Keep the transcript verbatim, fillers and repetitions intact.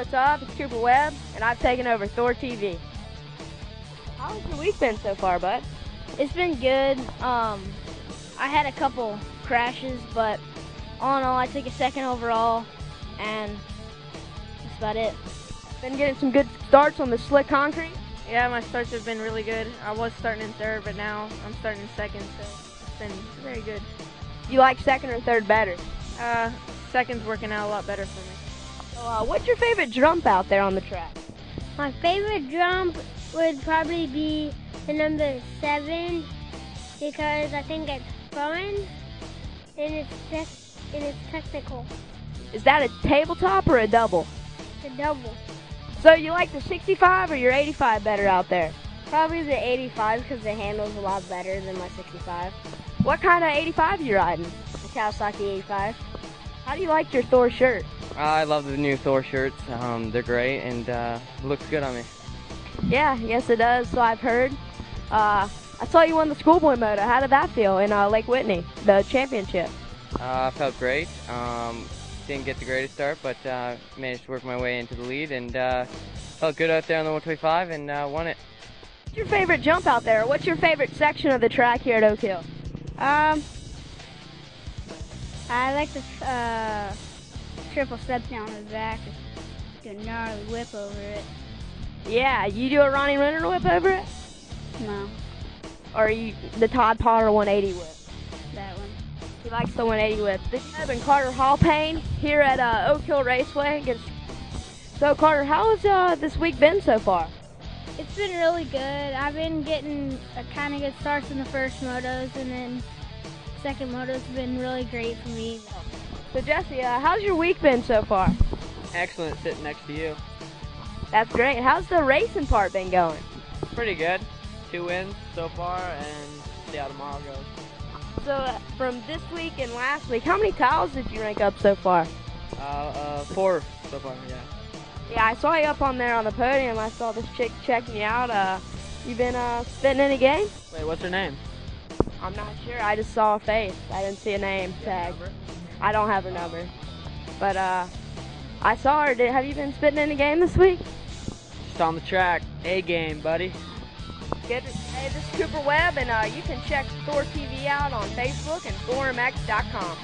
what's up? It's Cooper Webb, and I've taken over Thor T V. How's your week been so far, bud? It's been good. Um, I had a couple crashes, but all in all, I took a second overall, and that's about it. Been getting some good starts on the slick concrete. Yeah, my starts have been really good. I was starting in third, but now I'm starting in second, so it's been very good. You like second or third better? Uh, second's working out a lot better for me. So, uh, what's your favorite jump out there on the track? My favorite jump would probably be the number seven, because I think it's fun and it's just and it's technical. Is that a tabletop or a double? It's a double. So you like the sixty-five or your eighty-five better out there? Probably the eighty-five, because the handle's a lot better than my sixty-five. What kind of eighty-five are you riding? The Kawasaki eighty-five. How do you like your Thor shirt? Uh, I love the new Thor shirts. Um, they're great and uh, looks good on me. Yeah, yes it does, so I've heard. Uh, I saw you won the schoolboy moto. How did that feel in uh, Lake Whitney, the championship? Uh, felt great. Um, didn't get the greatest start, but uh, managed to work my way into the lead and uh, felt good out there on the one twenty-five and uh, won it. What's your favorite jump out there? What's your favorite section of the track here at Oak Hill? Um, I like the uh, triple step down the back, do a gnarly whip over it. Yeah, you do a Ronnie Renner whip over it? No. Or you, the Todd Potter one eighty whip? That one. He likes the one eighty whip. This is Kevin Carter Halpain here at uh, Oak Hill Raceway. So Carter, how has uh, this week been so far? It's been really good. I've been getting a kind of good starts in the first motos, and then second motos have been really great for me. So Jesse, uh, how's your week been so far? Excellent, sitting next to you. That's great. How's the racing part been going? Pretty good. Two wins so far, and see how tomorrow goes. So uh, from this week and last week, how many titles did you rank up so far? Uh, uh, four so far, yeah. Yeah, I saw you up on there on the podium. I saw this chick check me out. Uh, you been uh, spitting any game? Wait, what's her name? I'm not sure. I just saw a face. I didn't see a name tag. I don't have her number. But uh, I saw her. Did, have you been spitting any game this week? Just on the track. A game, buddy. Good. Hey, this is Cooper Webb, and uh, you can check Thor T V out on Facebook and Thor M X dot com.